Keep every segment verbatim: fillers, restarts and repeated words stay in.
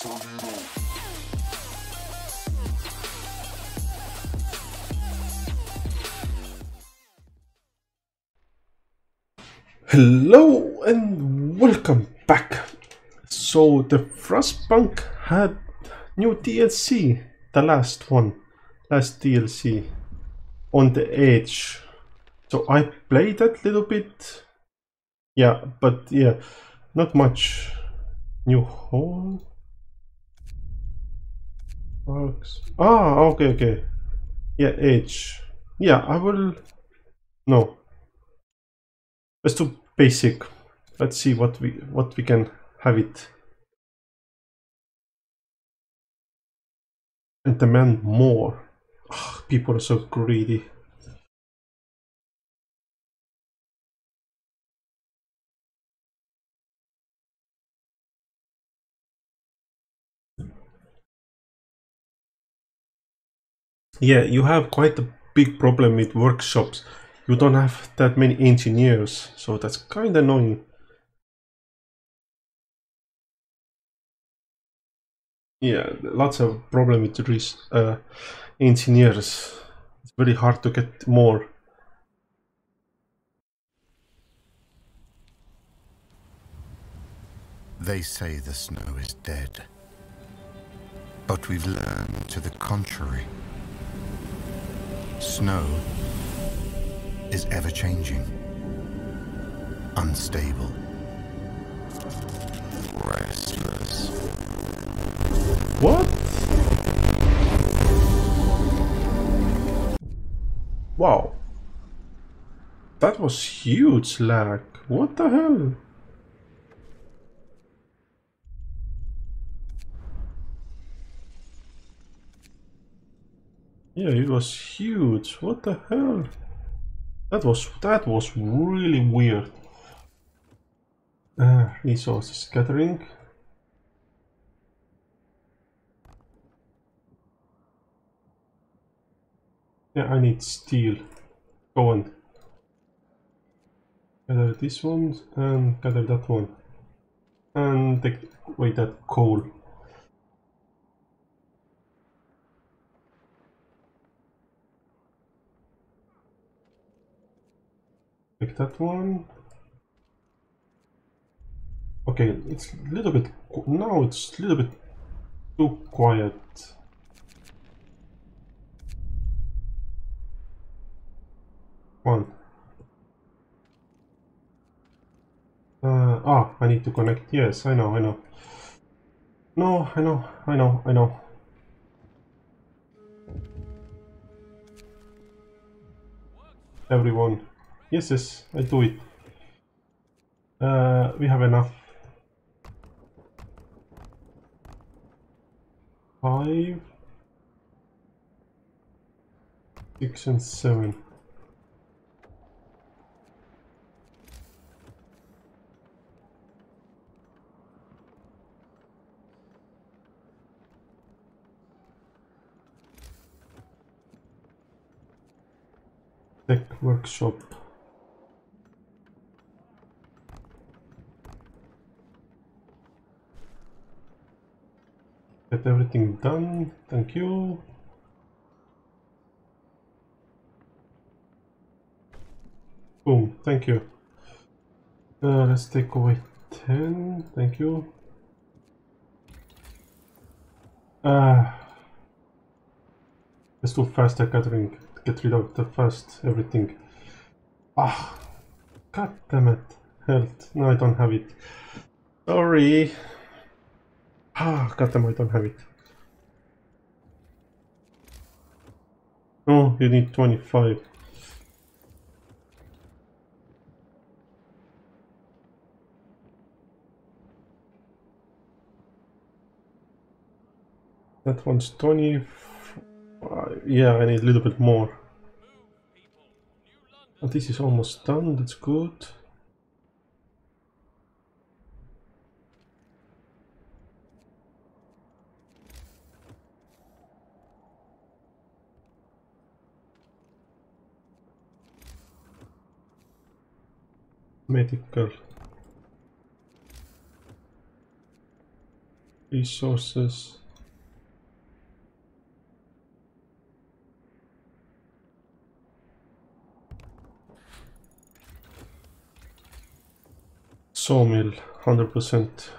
turn it on. Hello and welcome back. So the Frostpunk had new D L C, the last one, last D L C, On The Edge. So I played that little bit, yeah, but yeah, not much. New home. Ah, okay, okay. Yeah, Edge. Yeah, I will. No. Let's do basic. Let's see what we what we can have it. And demand more. Ugh, people are so greedy. Yeah, you have quite a big problem with workshops. You don't have that many engineers, so that's kind of annoying. Yeah, lots of problem with uh, engineers. It's very hard to get more. They say the snow is dead, but we've learned to the contrary. Snow is ever-changing, unstable, restless. What? Wow. That was huge lag. What the hell? Yeah, it was huge. What the hell? That was that was really weird. Uh, resources scattering. Yeah, I need steel. Go on. Gather this one and gather that one, and take away that coal. Like that one. Okay, it's a little bit now. It's a little bit too quiet. One. Uh, ah, I need to connect. Yes, I know, I know. No, I know, I know, I know. Everyone. Yes, yes, I do it. Uh, we have enough. Five, six, and seven. Tech workshop. Get everything done, thank you. Boom, thank you. Uh, let's take away ten, thank you. Uh, let's do faster gathering, get rid of the fast everything. Ah, god damn it, health, no I don't have it, sorry. Ah, god damn, I don't have it. Oh, you need twenty-five. That one's twenty-five. Yeah, I need a little bit more. But this is almost done, that's good. Medical. resources. Sawmill, one hundred percent.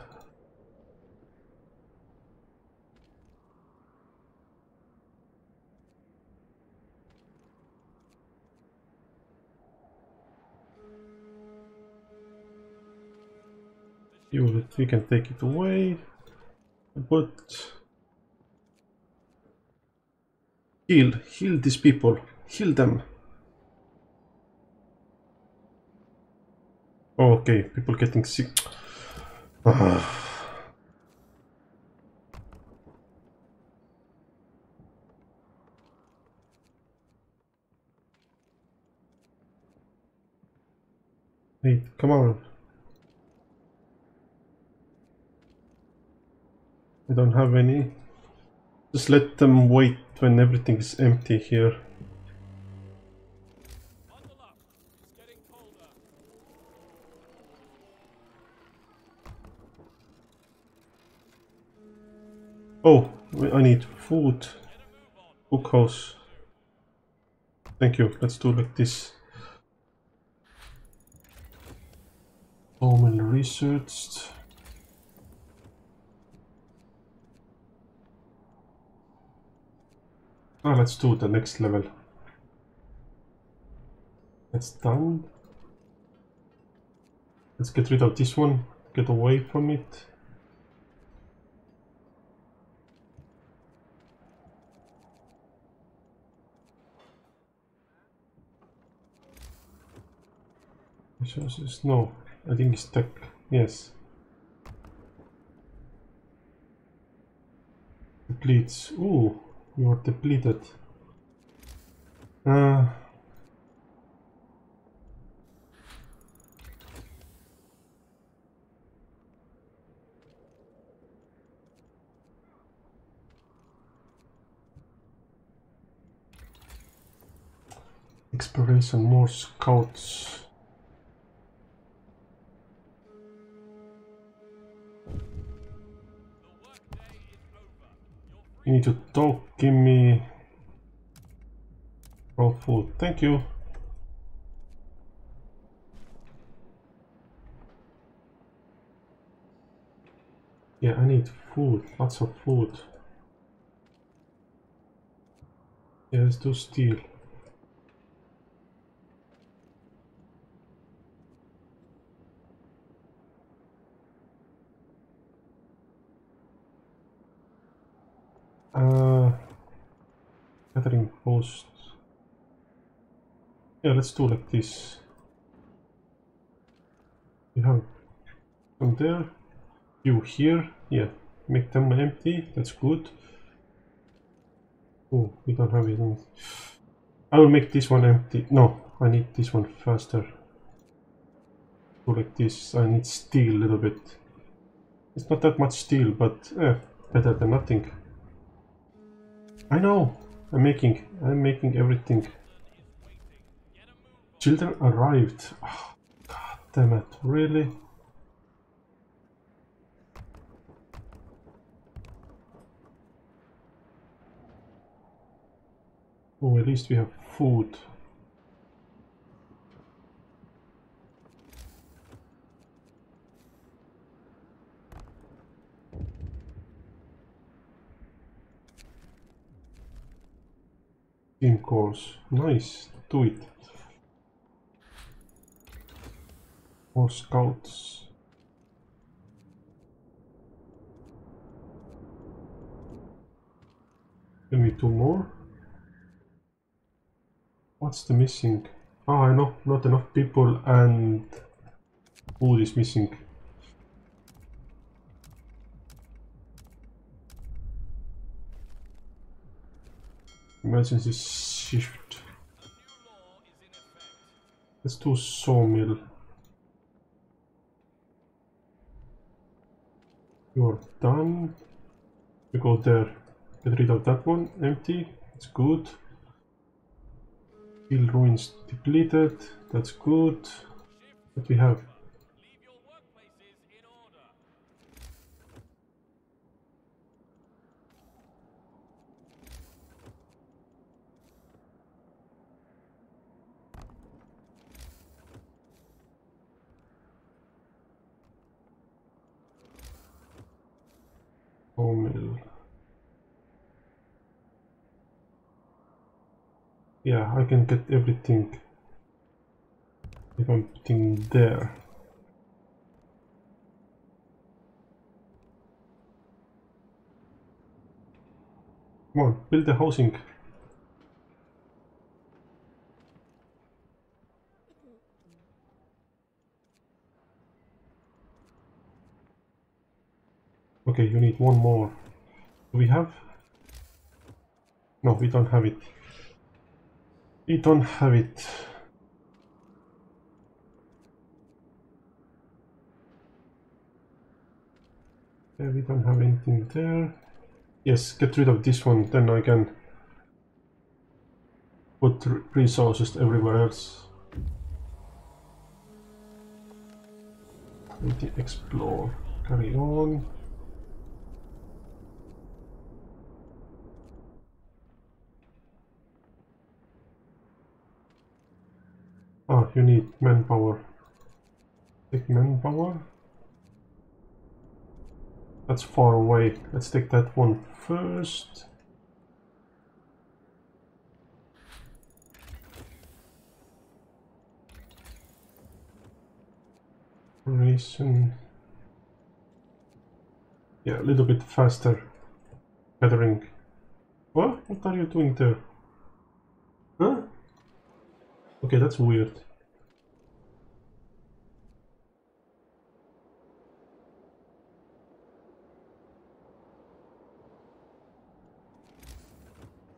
Fuel it, we can take it away, but heal, heal these people, heal them. Okay, people getting sick. Uh. Wait, come on. I don't have any. Just let them wait when everything is empty here. Oh, I need food. Cookhouse. Thank you. Let's do like this. Oh, many researched. Ah, let's do the next level. That's done. Let's get rid of this one. Get away from it. No, I think it's tech. Yes. Depletes. Ooh, you are depleted. Uh, exploration, more scouts. You need to talk, give me raw food, thank you. Yeah, I need food, lots of food. Yeah, let's do steel. Uh, gathering post. Yeah, let's do like this. You have from there, you here. Yeah, make them empty. That's good. Oh, we don't have it. I will make this one empty. No, I need this one faster. Do like this. I need steel a little bit. It's not that much steel, but eh, better than nothing. I know, I'm making, I'm making everything. Children arrived. Oh, God damn it, really? Oh, at least we have food. Team course, nice, do it. More scouts. Give me two more. What's the missing? Ah, I know, not enough people and food is missing. Emergency shift. Let's do sawmill. You are done. We go there. Get rid of that one. Empty. It's good. Hill ruins depleted. That's good. What we have? Only. Yeah, I can get everything if I'm putting there. Come on, build the housing. Okay, you need one more. Do we have? No, we don't have it. We don't have it. Yeah, we don't have anything there. Yes, get rid of this one, then I can put resources everywhere else. Let me explore. Carry on. Ah, you need manpower. Take manpower. That's far away. Let's take that one first. Ration. Yeah, a little bit faster. Gathering. What? What are you doing there? Huh? Okay, that's weird.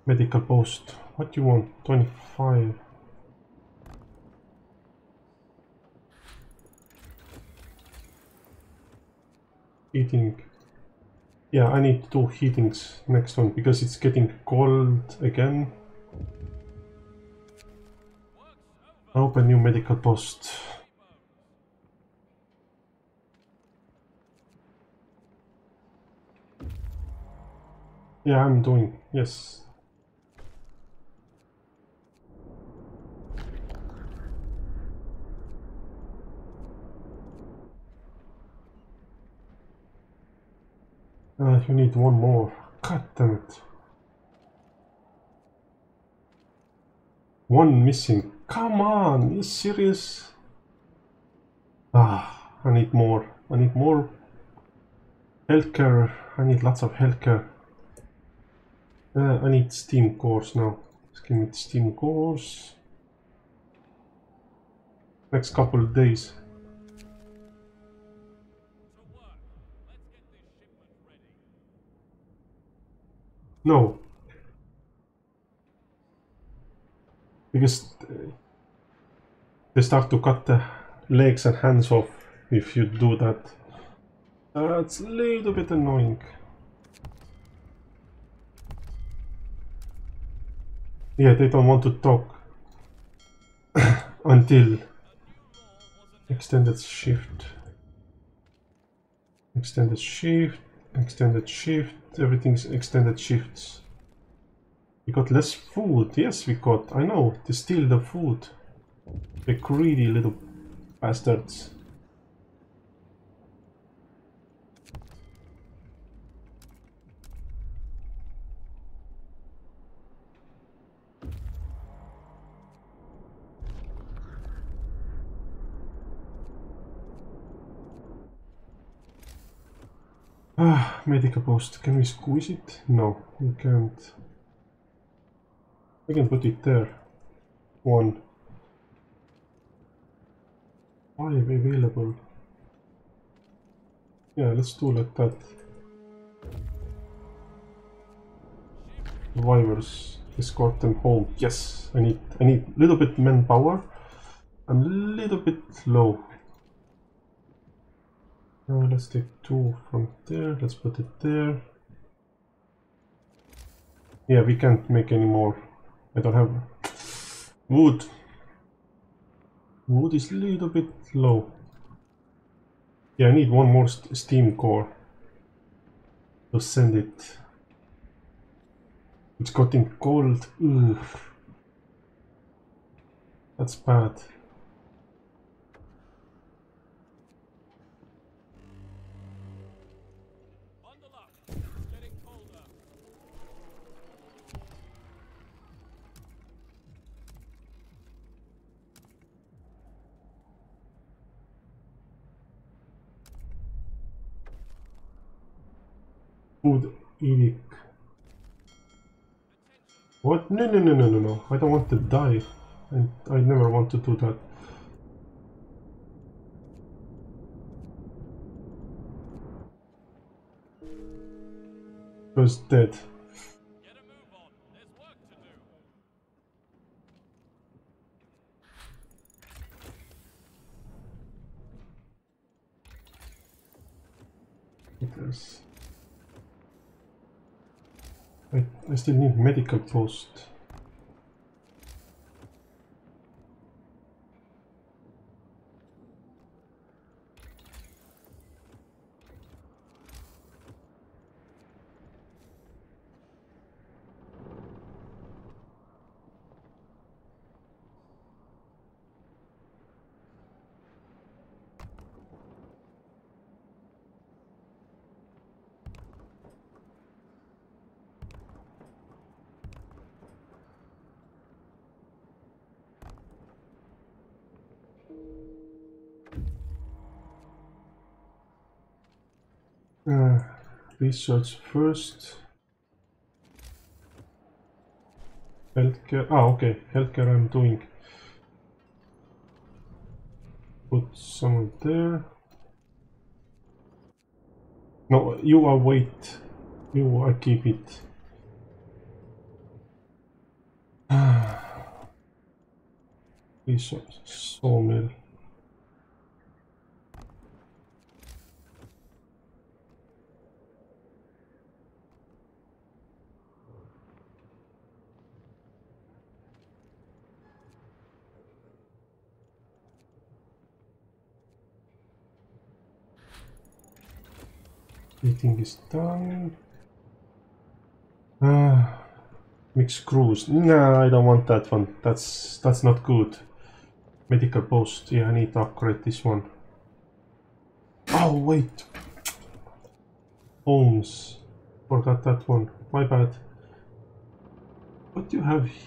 Medical post. What do you want? twenty-five. Heating. Yeah, I need two heatings next one because it's getting cold again. Open new medical post. Yeah, I'm doing. Yes. Uh, you need one more. God damn it. One missing. Come on, you serious? Ah, I need more. I need more healthcare. I need lots of healthcare. Uh, I need steam cores now. Let's give me steam cores. Next couple of days. No. Because they start to cut the legs and hands off if you do that. That's a little bit annoying. Yeah, they don't want to talk until extended shift. Extended shift. Extended shift. Everything's extended shifts. We got less food. Yes, we got. I know. They steal the food. The greedy little bastards. Ah, medical post. Can we squeeze it? No, we can't. We can put it there. One. Five available. Yeah, let's do like that. Survivors. Escort them home. Yes, I need I need a little bit manpower. I'm a little bit low. Now let's take two from there. Let's put it there. Yeah, we can't make any more. I don't have wood. Wood is a little bit low. Yeah, I need one more st steam core to send it. It's getting cold. Ugh. That's bad. Food Edic. What? No, no, no, no, no, no. I don't want to die. And I never want to do that. First dead. Get a move on. There's work to do. It is. I, I still need medical post. Uh, research first. Healthcare. Ah, okay. Healthcare I'm doing. Put someone there. No, you are wait. You are keep it. Research. Sawmill. Everything is done. Uh, mixed crews. Nah, I don't want that one. That's that's not good. Medical post. Yeah, I need to upgrade this one. Oh wait. Homes. Forgot that one. My bad. What do you have here?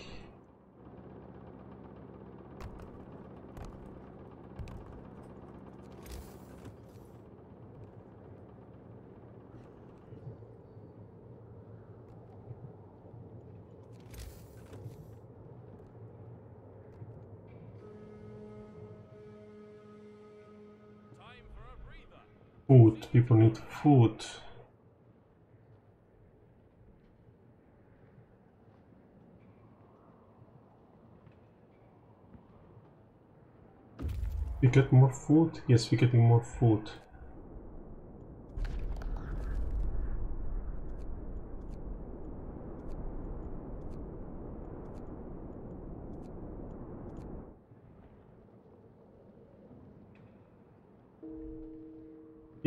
Food, people need food. We get more food? Yes, we're getting more food.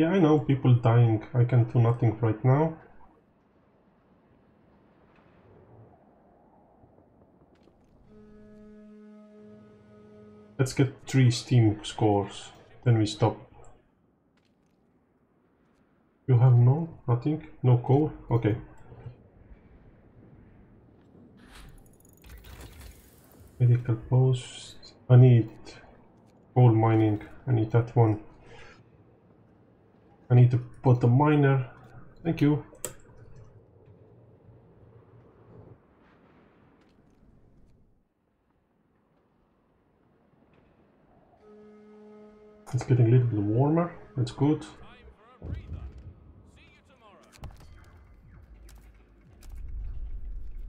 Yeah, I know, people dying. I can do nothing right now. Let's get three Steam scores, then we stop. You have no, nothing? No coal? Okay. Medical post. I need coal mining. I need that one. I need to put the miner. Thank you. It's getting a little bit warmer. That's good.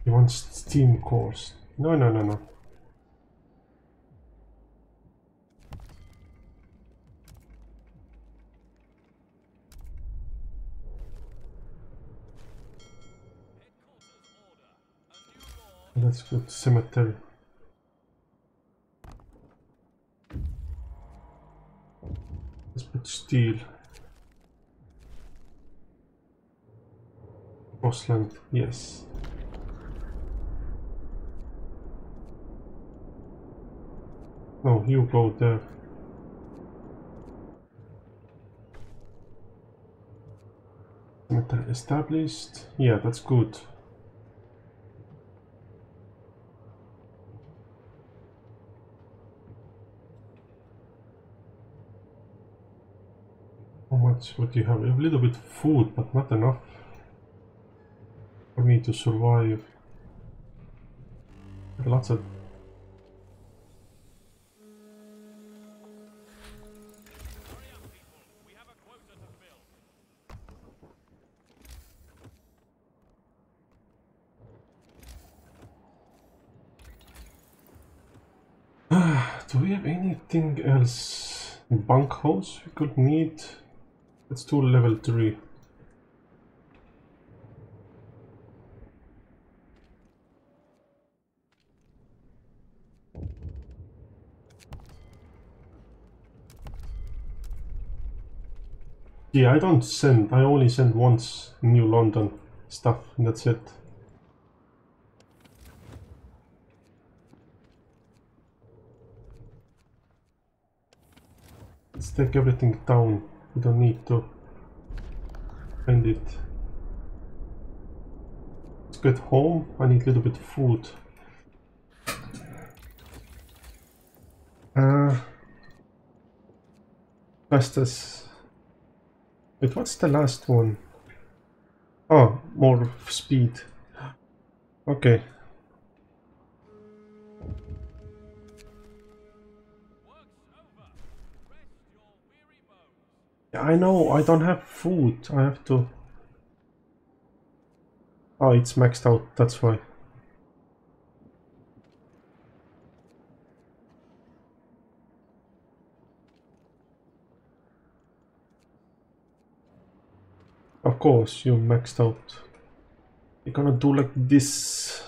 You want steam cores? No, no, no, no. Let's go to cemetery. Let's put steel. Crossland, yes. No, you go there. Cemetery established. Yeah, that's good. What you have? A little bit of food, but not enough. for me to survive. There are lots of... Do we have anything else? Bunk hose we could need. Let's do level three. Yeah, I don't send. I only send once New London stuff. And that's it. Let's take everything down, we don't need to find it. Let's get home, I need a little bit of food. Uh, fastest. Wait, what's the last one? Oh, more speed. Okay. I know, I don't have food, I have to... Oh, it's maxed out, that's why. Of course, you maxed out. You're gonna do like this.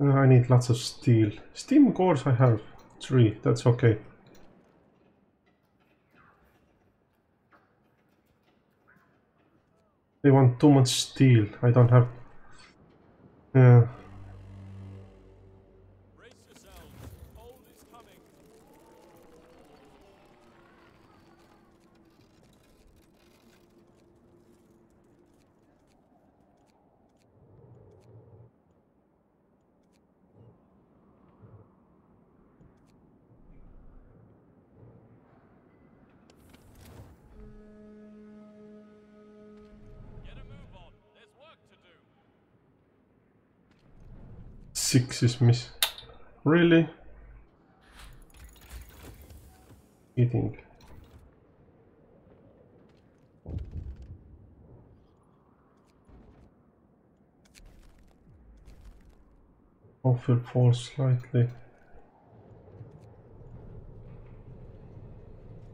Uh, I need lots of steel. Steam cores I have three, that's okay. They want too much steel. I don't have. Yeah. Brace yourselves. Old is coming. Six is miss. Really? Eating. Offer fall slightly.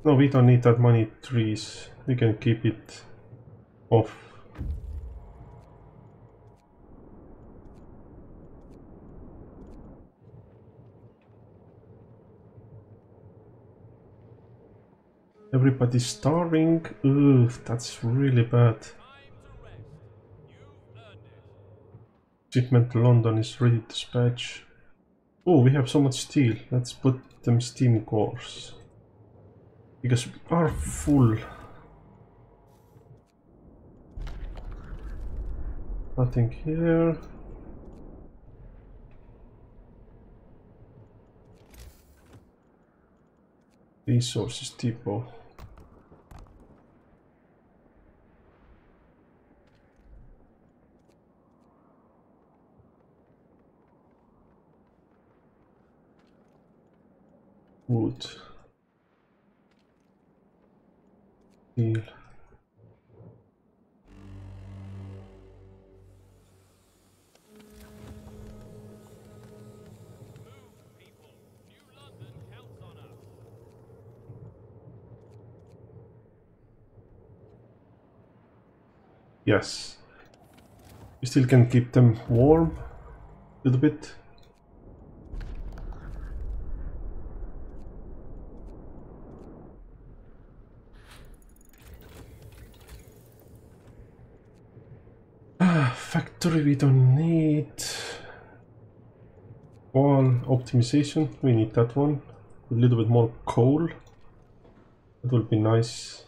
No, we don't need that many trees. We can keep it off. Everybody's starving. Ooh, that's really bad. Shipment to London is ready to dispatch. Oh, we have so much steel. Let's put them steam cores. Because we are full. Nothing here. Resources depot. Wood. Steel. Yes. We still can keep them warm a little bit. Factory we don't need. Wall optimization, we need that one. A little bit more coal. That would be nice.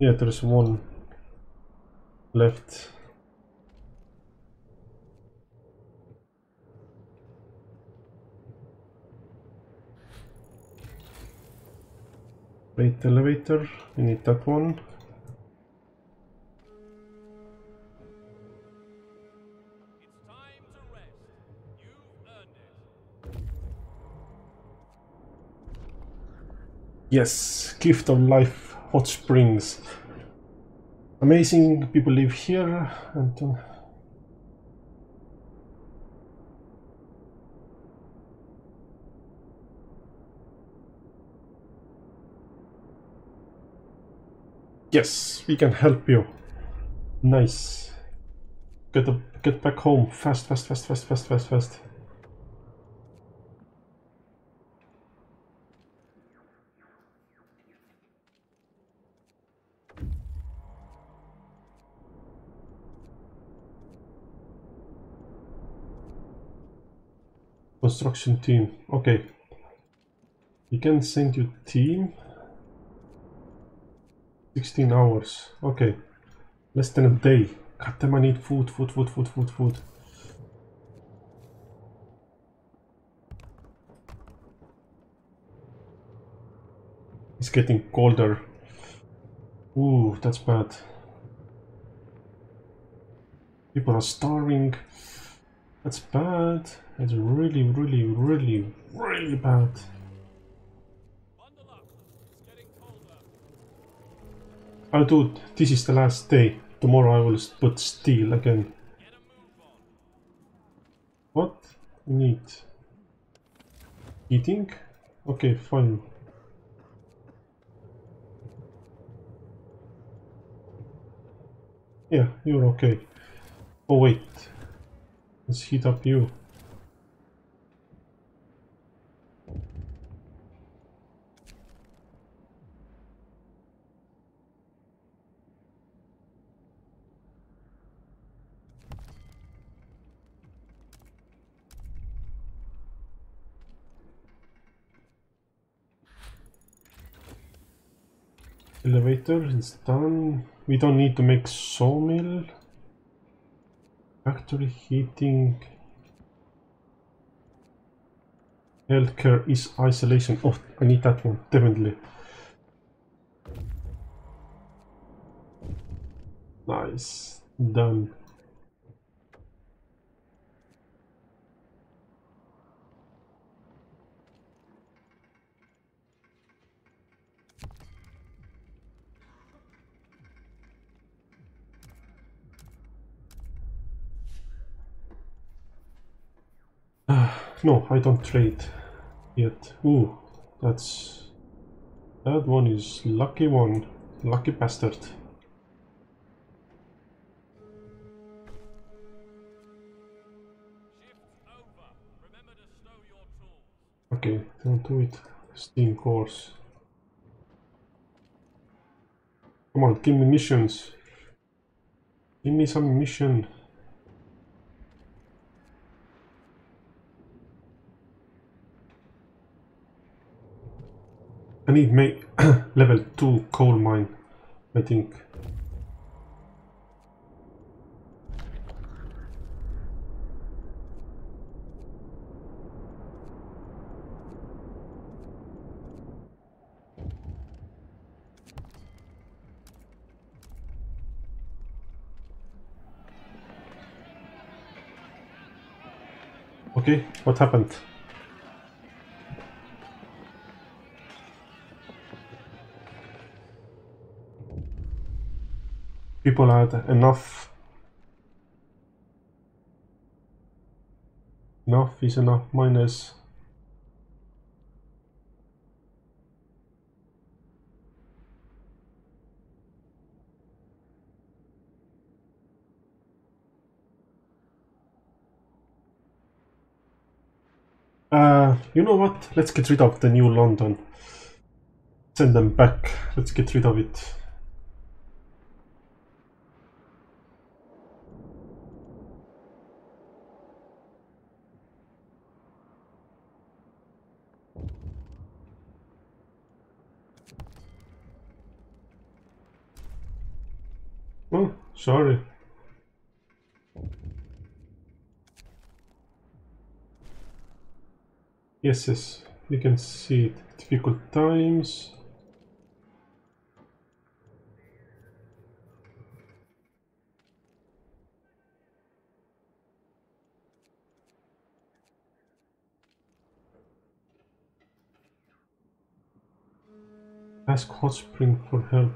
Yeah, there's one left. Plate elevator, we need that one. Yes, gift of life, hot springs. Amazing people live here. And uh, yes, we can help you. Nice. Get up, get back home fast, fast, fast, fast, fast, fast, fast. Construction team. Okay. We can send you team. sixteen hours. Okay. Less than a day. God damn, I need food, food, food, food, food, food. It's getting colder. Ooh, that's bad. People are starving. That's bad. It's really, really, really, really bad. Oh, dude, this is the last day. Tomorrow I will put steel again. What? We need eating? Okay, fine. Yeah, you're okay. Oh, wait. Let's heat up you. Elevator is done. We don't need to make sawmill. Factory heating. Healthcare is isolation. Oh, I need that one, definitely. Nice. Done. No, I don't trade yet. Ooh, that's... That one is lucky one. Lucky bastard. Okay, don't do it. Steam course. Come on, give me missions. Give me some mission. I need make level two coal mine, I think. Okay, what happened? People had enough. Enough is enough minus. Uh, you know what? Let's get rid of the New London. Send them back. Let's get rid of it. Oh, sorry. Yes, yes, you can see it. Difficult times. Ask Hotspring for help.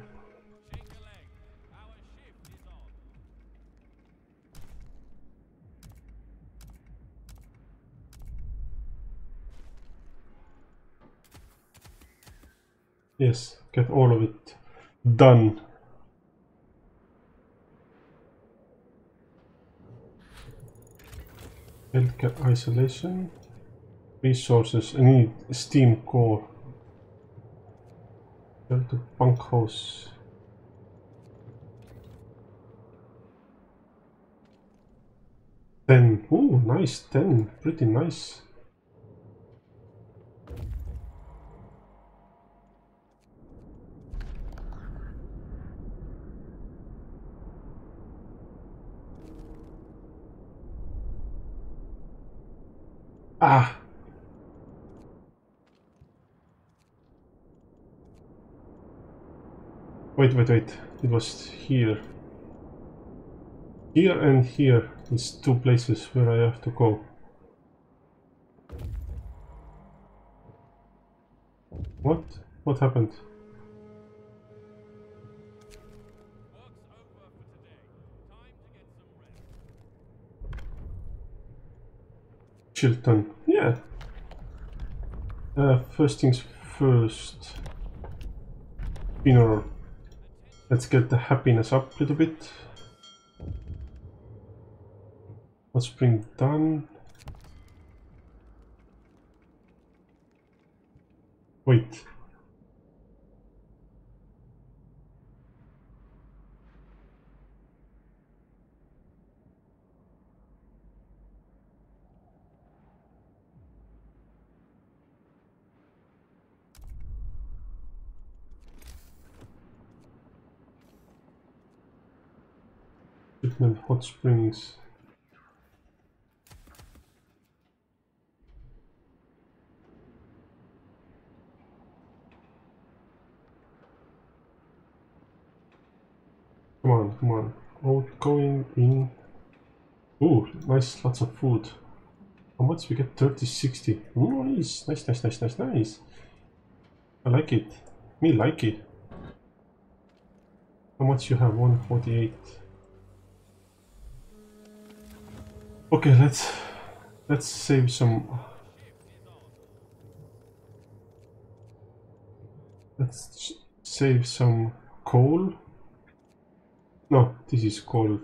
Yes, get all of it done. Healthcare isolation. Resources. I need steam core. Shelter punk house. Ten. Ooh, nice. Ten. Pretty nice. Ah. Wait, wait, wait. It was here. Here and here. It's two places where I have to go. What? What happened? Chilton. Yeah. Uh, first things first. Funeral. Let's get the happiness up a little bit. Let's bring done. Wait. Hot springs. Come on, come on. Outgoing in. Ooh, nice, lots of food. How much we get? thirty, sixty. Nice, nice, nice, nice, nice, nice. I like it. Me like it. How much you have? one forty-eight. Okay, let's let's save some. Let's save some coal. No, this is cold.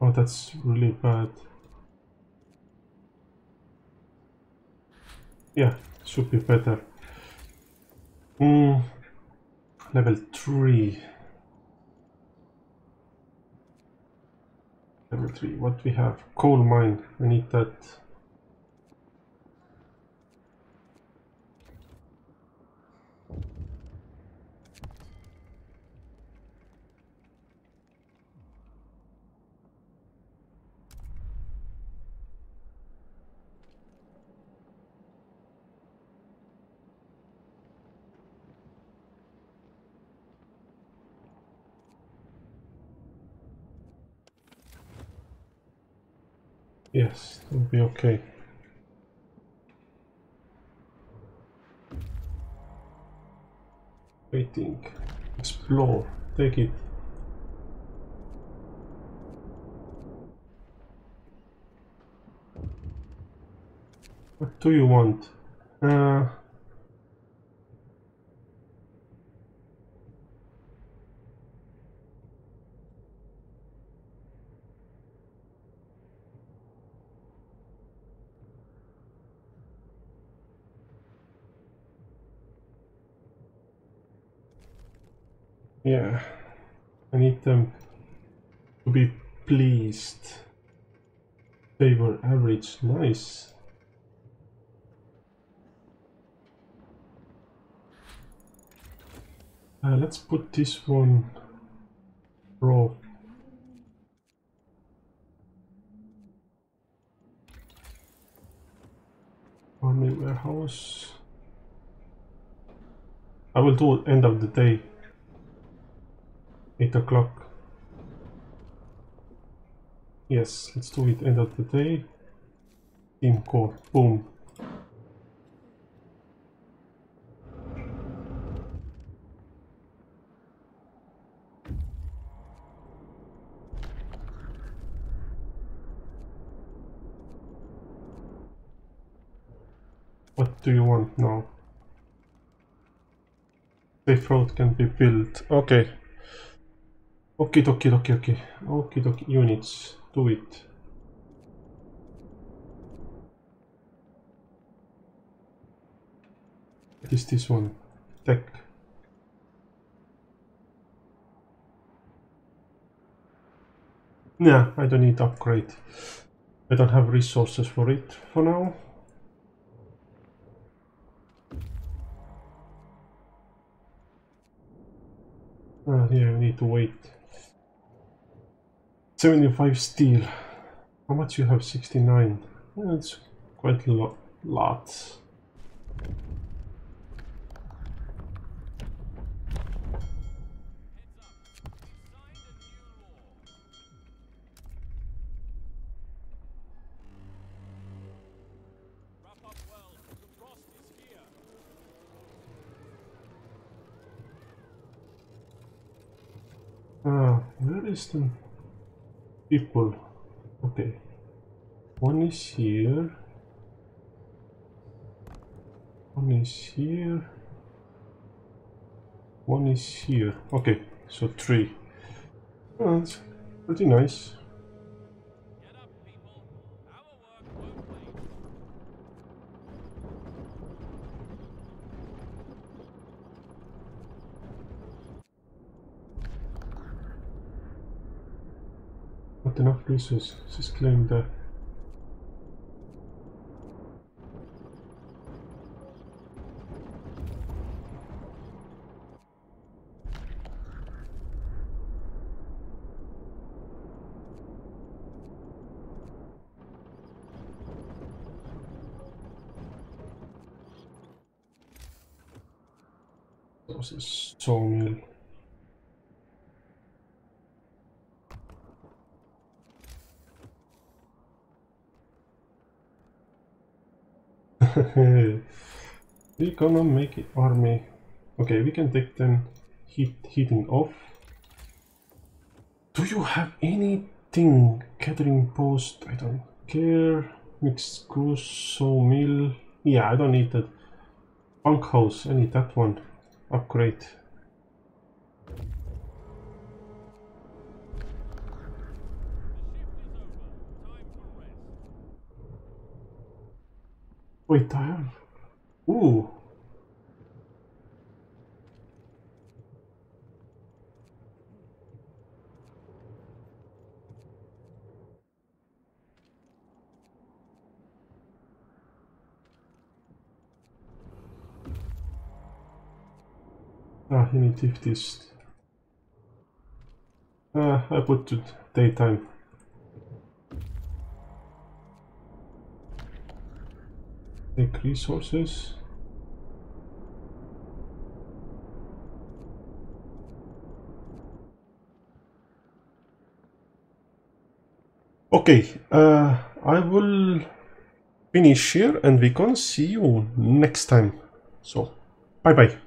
Oh, that's really bad. Yeah, should be better. Hmm. Level three. Level three. What we have? Coal mine. We need that. Yes, it'll be okay. Waiting. Explore. Take it. What do you want? Uh, Yeah, I need them to be pleased. Favor average, nice. Uh, let's put this one raw. Army warehouse. I will do it end of the day. eight o'clock. Yes, let's do it end of the day. Team core. Boom. What do you want now? Safe road can be built. Okay. Okay, okay, okay, okay. Okay, okay. Units. Do it. What is this one? Tech. Nah, I don't need upgrade. I don't have resources for it for now. Ah, here I need to wait. seventy-five steel. How much you have? sixty-nine. That's quite a lot. Lots. Them people. Okay, one is here, one is here, one is here. Okay, so three. Oh, that's pretty nice. Get up, people. Our work won't wait. Enough resources. Just claim that. This is so mean. We gonna make it army. Okay, we can take them heat heating off. Do you have anything? Catering post, I don't care. Mixed screws, sawmill. Yeah, I don't need that. Punk house, I need that one. Upgrade. Wait, I have... Ooh! Ah, you need fifties. Ah, I put to daytime. Take resources. Okay, uh, I will finish here and we can see you next time. So, bye bye.